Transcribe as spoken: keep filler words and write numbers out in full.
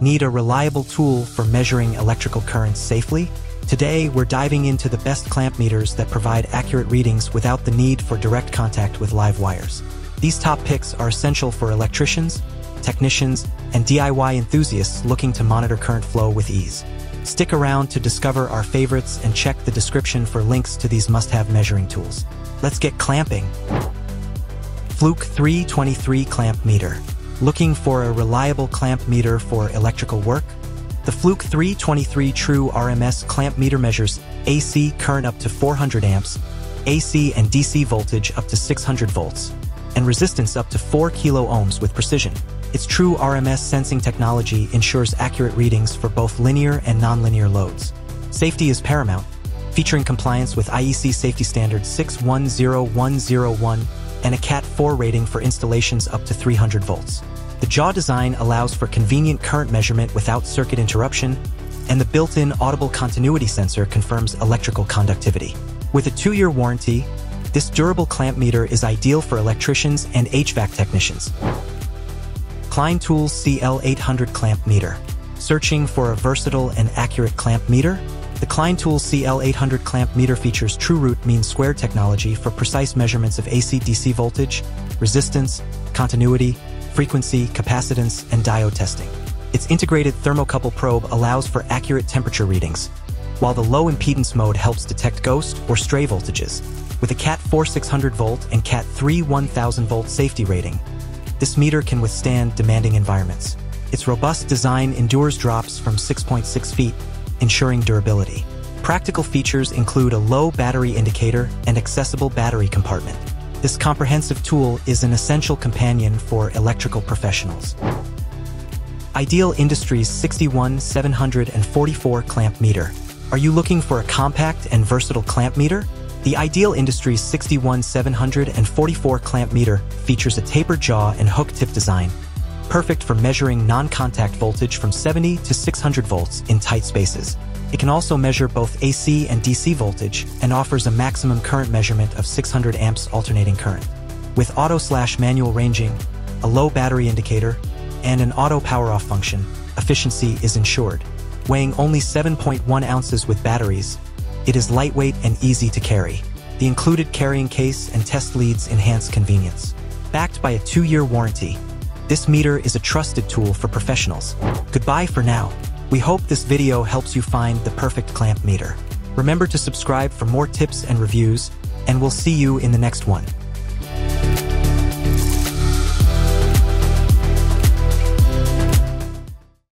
Need a reliable tool for measuring electrical currents safely? Today, we're diving into the best clamp meters that provide accurate readings without the need for direct contact with live wires. These top picks are essential for electricians, technicians, and D I Y enthusiasts looking to monitor current flow with ease. Stick around to discover our favorites and check the description for links to these must-have measuring tools. Let's get clamping. Fluke three twenty-three Clamp Meter. Looking for a reliable clamp meter for electrical work? The Fluke three twenty-three True R M S clamp meter measures A C current up to four hundred amps, A C and D C voltage up to six hundred volts, and resistance up to four kilo ohms with precision. Its True R M S sensing technology ensures accurate readings for both linear and nonlinear loads. Safety is paramount, featuring compliance with I E C Safety Standard six one zero one zero one and a cat four rating for installations up to three hundred volts. The jaw design allows for convenient current measurement without circuit interruption, and the built-in audible continuity sensor confirms electrical conductivity. With a two-year warranty, this durable clamp meter is ideal for electricians and H V A C technicians. Klein Tools C L eight hundred Clamp Meter. Searching for a versatile and accurate clamp meter? The Klein Tools C L eight hundred Clamp Meter features true-root mean-squared technology for precise measurements of A C D C voltage, resistance, continuity, frequency, capacitance, and diode testing. Its integrated thermocouple probe allows for accurate temperature readings, while the low impedance mode helps detect ghost or stray voltages. With a cat four six hundred volt and cat three one thousand volt safety rating, this meter can withstand demanding environments. Its robust design endures drops from six point six feet, ensuring durability. Practical features include a low battery indicator and accessible battery compartment. This comprehensive tool is an essential companion for electrical professionals. Ideal Industries sixty-one seven forty-four Clamp Meter. Are you looking for a compact and versatile clamp meter? The Ideal Industries sixty-one seven forty-four Clamp Meter features a tapered jaw and hook tip design, perfect for measuring non-contact voltage from seventy to six hundred volts in tight spaces. It can also measure both A C and D C voltage and offers a maximum current measurement of six hundred amps alternating current. With auto-slash-manual ranging, a low battery indicator, and an auto power-off function, efficiency is ensured. Weighing only seven point one ounces with batteries, it is lightweight and easy to carry. The included carrying case and test leads enhance convenience. Backed by a two-year warranty, this meter is a trusted tool for professionals. Goodbye for now. We hope this video helps you find the perfect clamp meter. Remember to subscribe for more tips and reviews, and we'll see you in the next one.